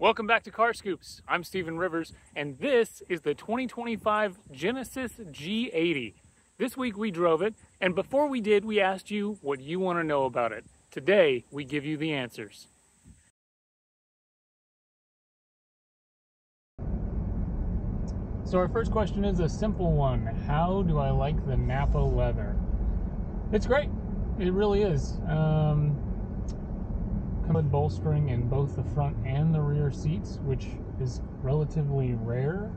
Welcome back to Carscoops. I'm Stephen Rivers, and this is the 2025 Genesis G80. This week we drove it, and before we did, we asked you what you want to know about it. Today, we give you the answers. So our first question is a simple one. How do I like the Napa leather? It's great. It really is. With bolstering in both the front and the rear seats, which is relatively rare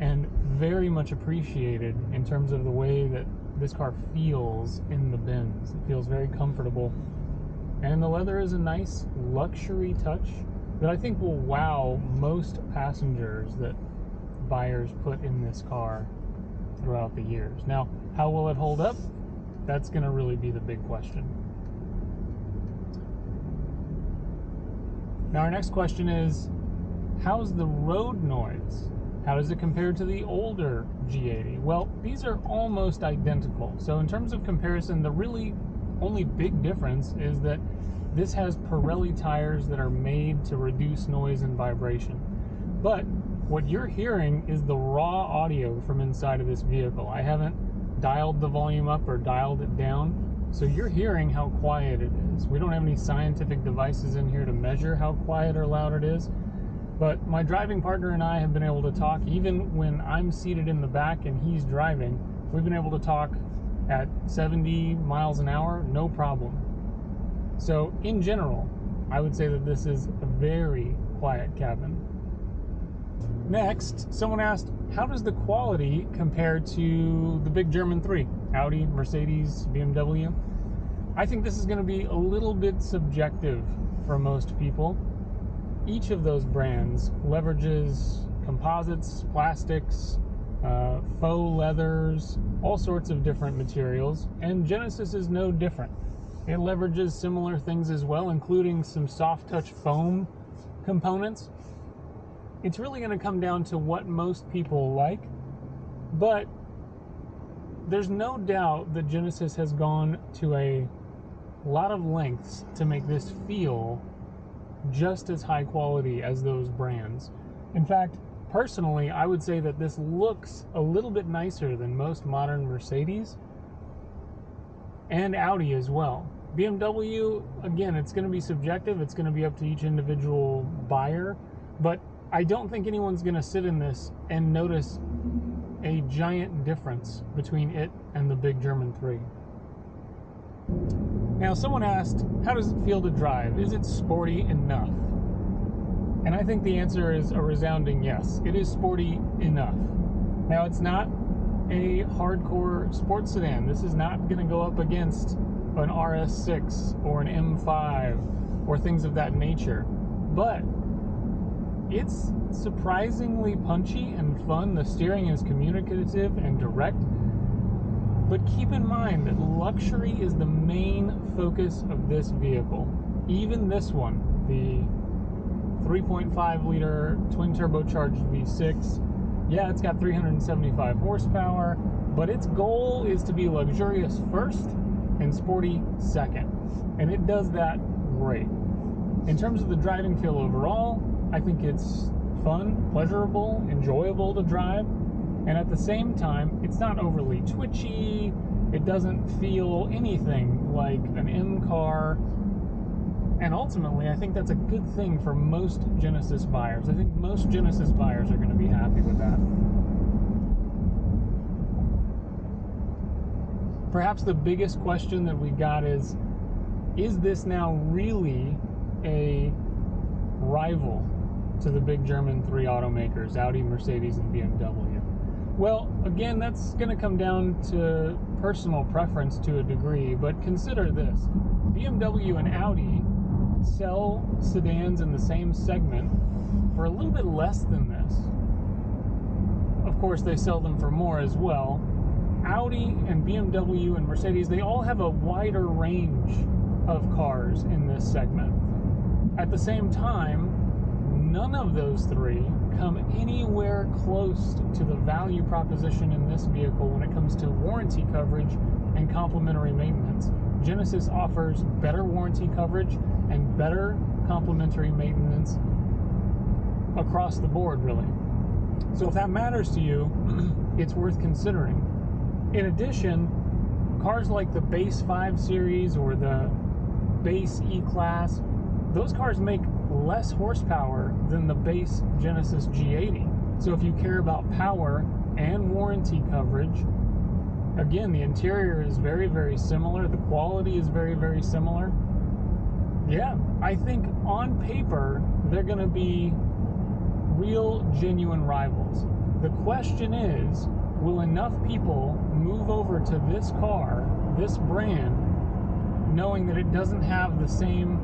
and very much appreciated in terms of the way that this car feels in the bends. It feels very comfortable, and the leather is a nice luxury touch that I think will wow most passengers that buyers put in this car throughout the years. Now, how will it hold up? That's going to really be the big question. Now, our next question is, how's the road noise? How does it compare to the older G80? Well, these are almost identical. So in terms of comparison, the really only big difference is that this has Pirelli tires that are made to reduce noise and vibration. But what you're hearing is the raw audio from inside of this vehicle. I haven't dialed the volume up or dialed it down. So you're hearing how quiet it is. We don't have any scientific devices in here to measure how quiet or loud it is, but my driving partner and I have been able to talk, even when I'm seated in the back and he's driving, we've been able to talk at 70 miles an hour, no problem. So in general, I would say that this is a very quiet cabin. Next, someone asked, how does the quality compare to the big German 3? Audi, Mercedes, BMW? I think this is going to be a little bit subjective for most people. Each of those brands leverages composites, plastics, faux leathers, all sorts of different materials, and Genesis is no different. It leverages similar things as well, including some soft touch foam components. It's really going to come down to what most people like, but there's no doubt that Genesis has gone to a lot of lengths to make this feel just as high quality as those brands. In fact, personally, I would say that this looks a little bit nicer than most modern Mercedes and Audi as well. BMW, again, it's going to be subjective. It's going to be up to each individual buyer, but I don't think anyone's going to sit in this and notice a giant difference between it and the big German 3. Now, someone asked, how does it feel to drive? Is it sporty enough? And I think the answer is a resounding yes. It is sporty enough. Now, it's not a hardcore sports sedan. This is not going to go up against an RS6 or an M5 or things of that nature, but it's surprisingly punchy and fun. The steering is communicative and direct, but keep in mind that luxury is the main focus of this vehicle. Even this one, the 3.5 liter twin turbocharged V6, yeah, it's got 375 horsepower, but its goal is to be luxurious first and sporty second, and it does that great. In terms of the driving feel overall, I think it's fun, pleasurable, enjoyable to drive, and at the same time, it's not overly twitchy. It doesn't feel anything like an M car, and ultimately, I think that's a good thing for most Genesis buyers. I think most Genesis buyers are going to be happy with that. Perhaps the biggest question that we got is this now really a rival to the big German 3 automakers, Audi, Mercedes, and BMW? Well, again, that's going to come down to personal preference to a degree, but consider this. BMW and Audi sell sedans in the same segment for a little bit less than this. Of course, they sell them for more as well. Audi and BMW and Mercedes, they all have a wider range of cars in this segment. At the same time, none of those three come anywhere close to the value proposition in this vehicle when it comes to warranty coverage and complimentary maintenance. Genesis offers better warranty coverage and better complimentary maintenance across the board, really. So if that matters to you, it's worth considering. In addition, cars like the base 5 Series or the base E-Class, those cars make less horsepower than the base Genesis G80. So if you care about power and warranty coverage, again, the interior is very, very similar. The quality is very, very similar. Yeah, I think on paper, they're going to be real, genuine rivals. The question is, will enough people move over to this car, this brand, knowing that it doesn't have the same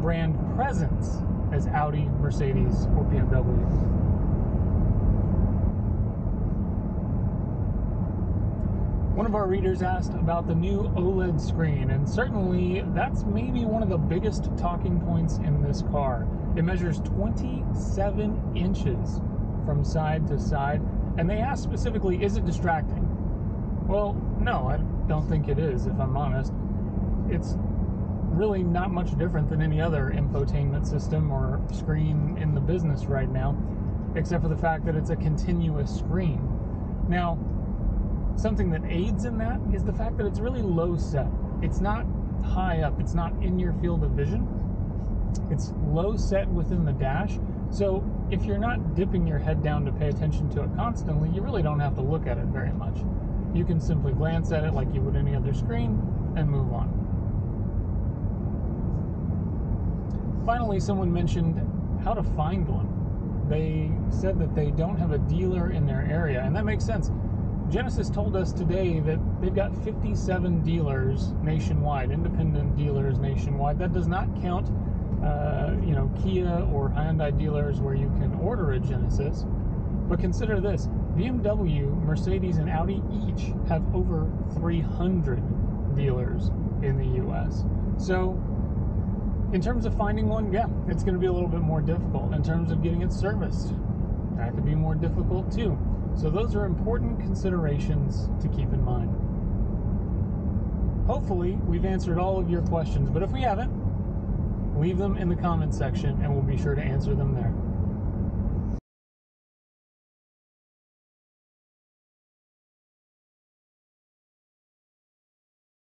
brand presence as Audi, Mercedes, or BMW? One of our readers asked about the new OLED screen, and certainly that's maybe one of the biggest talking points in this car. It measures 27 inches from side to side, and they asked specifically, is it distracting? Well, no, I don't think it is, if I'm honest. It's really not much different than any other infotainment system or screen in the business right now, except for the fact that it's a continuous screen. Now, something that aids in that is the fact that it's really low set. It's not high up. It's not in your field of vision. It's low set within the dash. So if you're not dipping your head down to pay attention to it constantly, you really don't have to look at it very much. You can simply glance at it like you would any other screen and move on. Finally, someone mentioned how to find one. They said that they don't have a dealer in their area, and that makes sense. Genesis told us today that they've got 57 dealers nationwide, independent dealers nationwide. That does not count, you know, Kia or Hyundai dealers where you can order a Genesis. But consider this: BMW, Mercedes, and Audi each have over 300 dealers in the U.S. So, in terms of finding one, yeah, it's going to be a little bit more difficult. In terms of getting it serviced, that could be more difficult too. So those are important considerations to keep in mind. Hopefully, we've answered all of your questions, but if we haven't, leave them in the comment section and we'll be sure to answer them there.